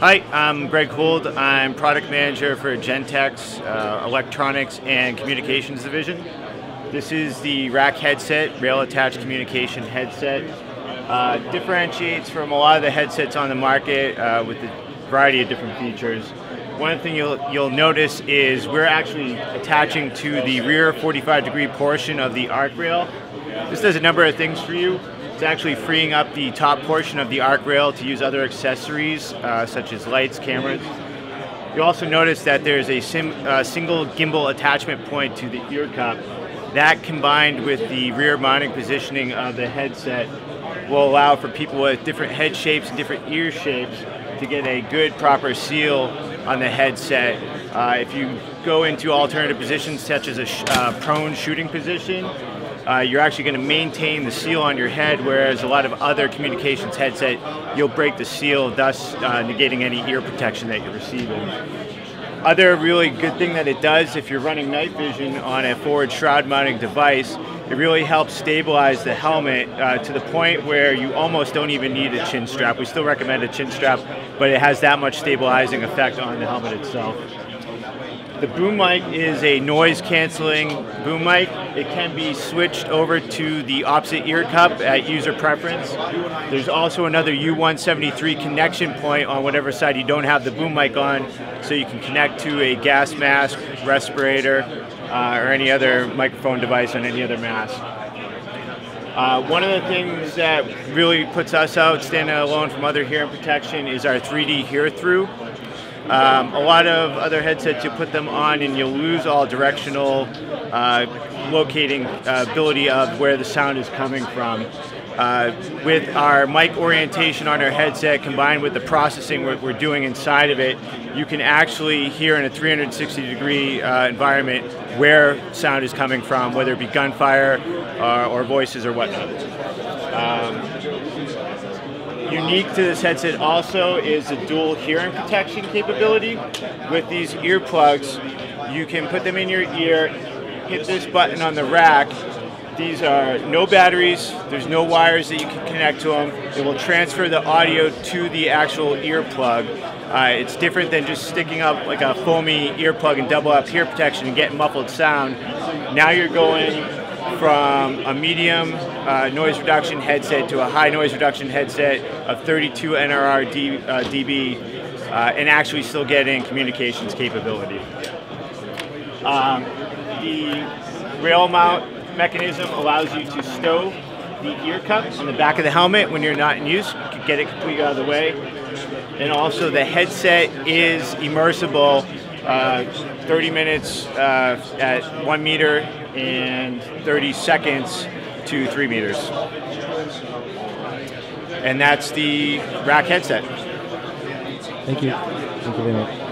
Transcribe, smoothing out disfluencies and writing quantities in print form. Hi, I'm Greg Hould. I'm product manager for Gentex Electronics and Communications Division. This is the RAC headset, rail-attached communication headset. Differentiates from a lot of the headsets on the market with a variety of different features. One thing you'll notice is we're actually attaching to the rear 45-degree portion of the arc rail. This does a number of things for you. It's actually freeing up the top portion of the arc rail to use other accessories such as lights, cameras. You'll also notice that there's a single gimbal attachment point to the ear cup. That, combined with the rear mounting positioning of the headset, will allow for people with different head shapes and different ear shapes to get a good proper seal on the headset. If you go into alternative positions such as a prone shooting position, you're actually going to maintain the seal on your head, whereas a lot of other communications headset, you'll break the seal, thus negating any ear protection that you're receiving. Other really good thing that it does, if you're running night vision on a forward shroud mounting device, it really helps stabilize the helmet to the point where you almost don't even need a chin strap. We still recommend a chin strap, but it has that much stabilizing effect on the helmet itself. The boom mic is a noise canceling boom mic. It can be switched over to the opposite ear cup at user preference. There's also another U173 connection point on whatever side you don't have the boom mic on, so you can connect to a gas mask, respirator, or any other microphone device on any other mask. One of the things that really puts us out, standing alone from other hearing protection, is our 3D Hear-Through. A lot of other headsets, you put them on and you'll lose all directional locating ability of where the sound is coming from. With our mic orientation on our headset, combined with the processing we're doing inside of it, you can actually hear in a 360-degree environment where sound is coming from, whether it be gunfire or voices or whatnot. Unique to this headset also is the dual hearing protection capability. With these earplugs, you can put them in your ear, hit this button on the rack. These are no batteries, there's no wires that you can connect to them. It will transfer the audio to the actual earplug. It's different than just sticking up like a foamy earplug and double up hear protection and getting muffled sound. Now you're going from a medium noise reduction headset to a high noise reduction headset of 32 NRR dB and actually still getting communications capability. The rail mount mechanism allows you to stow the ear cup on the back of the helmet when you're not in use, get it completely out of the way. And also the headset is immersible, 30 minutes at 1 meter and 30 seconds to 3 meters. And that's the RAC headset. Thank you. Thank you very much.